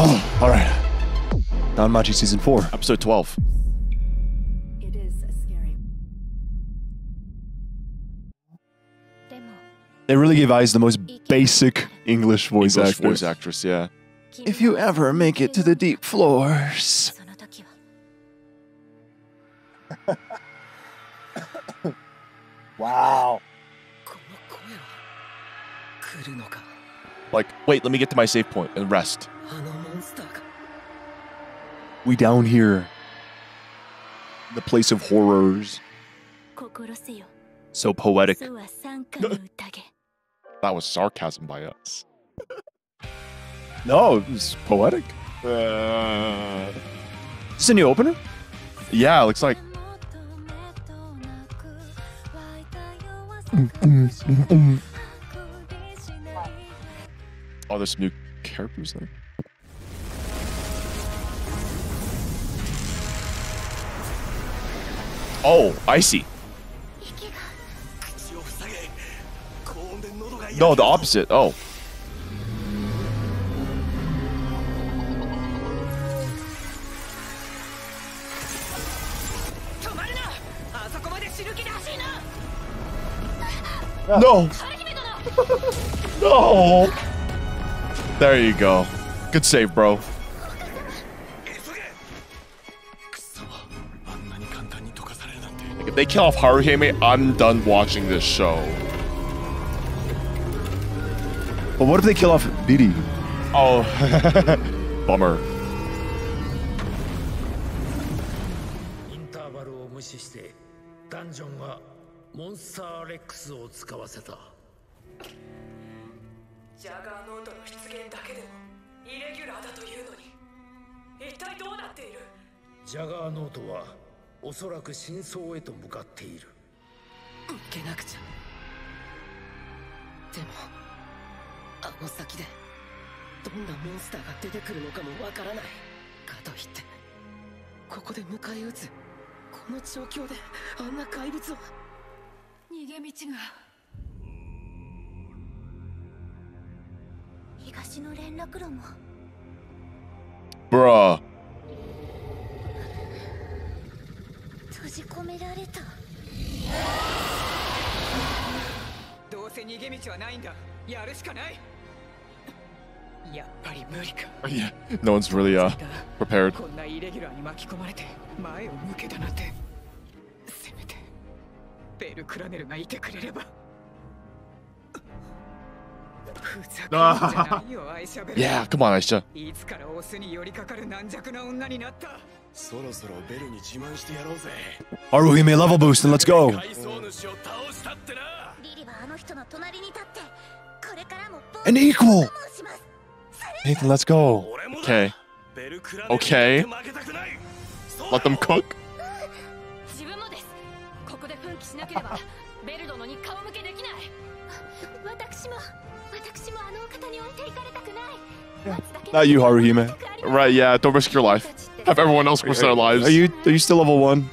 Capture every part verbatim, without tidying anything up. Oh, all right. Danmachi season four, episode twelve. It is scary. They really gave Aiz the most basic English voice English actress. voice actress, yeah. If you ever make it to the deep floors. Wow. Like, wait, let me get to my save point and rest. We down here. The place of horrors. So poetic. That was sarcasm by us. No, it was poetic. Uh... Is this a new opener? Yeah, it looks like. Mm, mm, mm, mm. Oh, there's some new characters there. Oh, I see. No, the opposite. Oh. No. No. There you go. Good save, bro. If they kill off Haruhime, I'm done watching this show. But what if they kill off Didi? Oh. Bummer. Bruh. Yeah, no one's really uh prepared. Yeah, come on, Aisha. Haruhime level boost and let's go. An equal. Nathan, let's go. Okay. Okay. Let them cook. Not you, Haruhime. Right, yeah, don't risk your life. Have everyone else risk their lives. Are you are you still level one?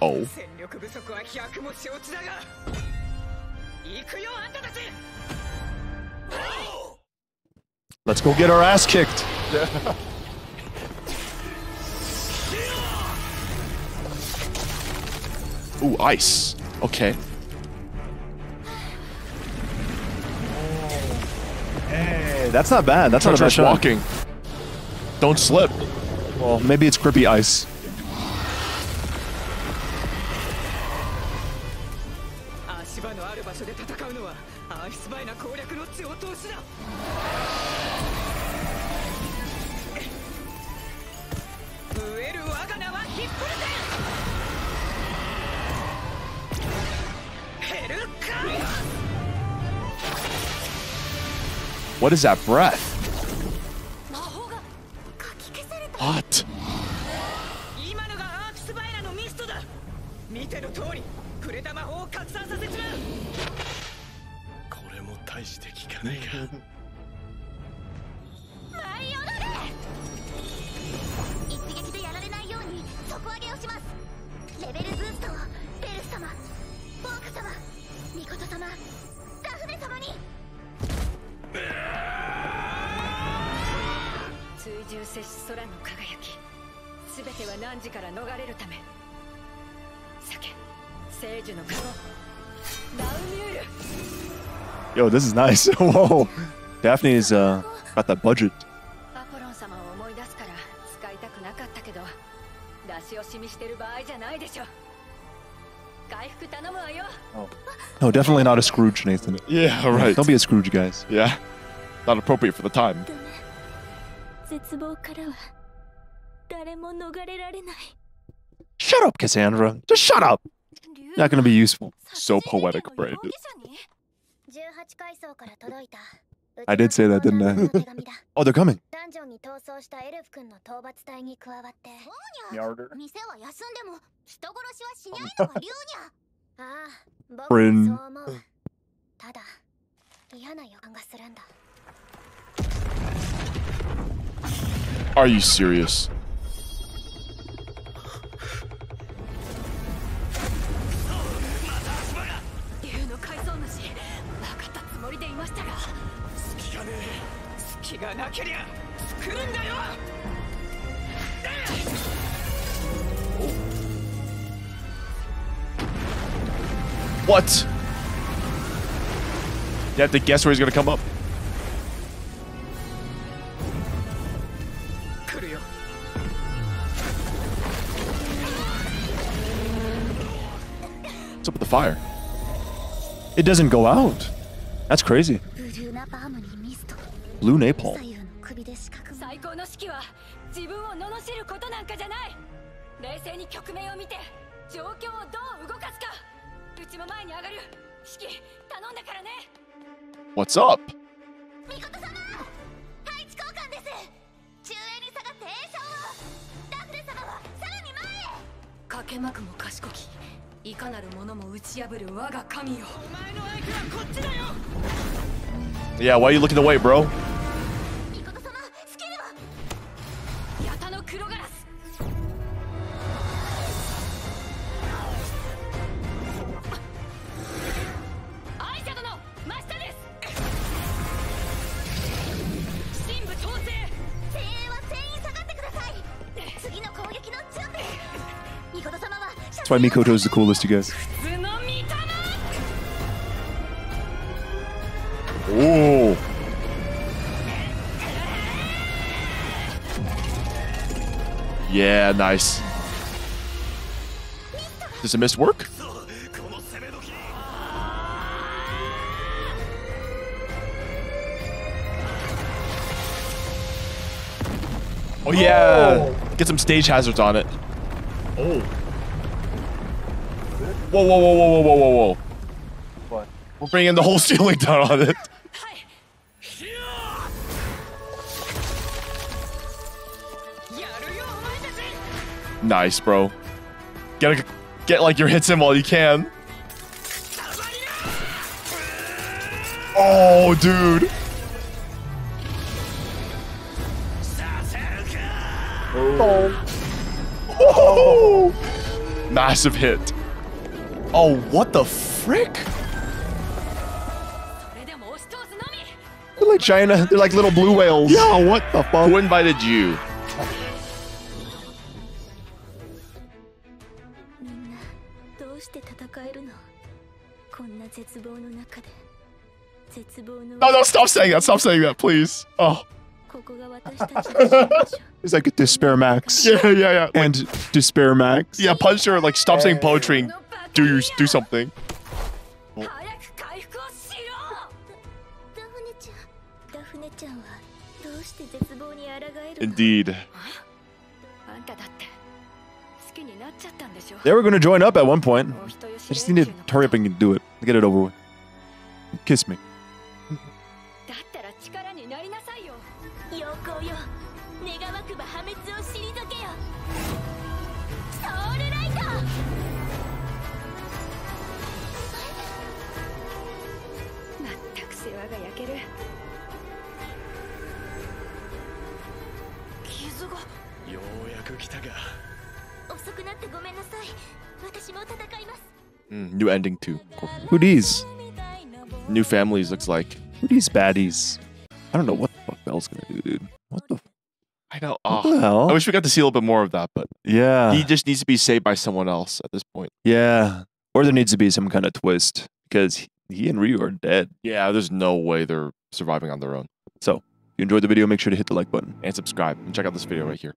Oh. Let's go get our ass kicked. Ooh, ice. Okay. Hey, that's not bad. That's not a bad shot. Walking. Don't slip. Well, maybe it's grippy ice. What is that breath? What? Yo, this is nice. Whoa, Daphne is uh got that budget. Oh. No, definitely not a Scrooge, Nathan. Yeah, right. Don't be a Scrooge, guys. Yeah, not appropriate for the time. Shut up, Cassandra. Just shut up. Not gonna be useful. So poetic, Braid. I did say that, didn't I? Oh, they're coming. Bryn. Are you serious? What? You have to guess where he's gonna come up. What's up with the fire? It doesn't go out. That's crazy. Blue napalm. What's up? Yeah, why are you looking away, bro? That's why Mikoto is the coolest, you guys. Ooh. Yeah, nice. Does it miss work? Oh yeah! Oh. Get some stage hazards on it. Oh. Whoa, whoa, whoa, whoa, whoa, whoa, whoa. What? We're bringing the whole ceiling down on it. Nice, bro. Gotta get like your hits in while you can. Oh, dude. Oh. Oh. Massive hit. Oh, what the frick? They're like China. They're like little blue whales. Yeah, what the fuck? Who invited you? No, no, stop saying that. Stop saying that, please. Oh. It's like Despair Max. Yeah, yeah, yeah. And like, Despair Max. Yeah, punch her. Like, stop saying poetry. And Do you do something? Oh. Indeed. They were gonna join up at one point. I just need to hurry up and do it. Get it over with. Kiss me. Mm, new ending too. Cool. Who these? New families looks like. Who these baddies? I don't know what the fuck Belle's gonna do, dude. What the? I know. Oh, I wish we got to see a little bit more of that, but yeah, he just needs to be saved by someone else at this point. Yeah, or there needs to be some kind of twist because he and Ryu are dead. Yeah, there's no way they're surviving on their own. So, if you enjoyed the video, make sure to hit the like button and subscribe and check out this video right here.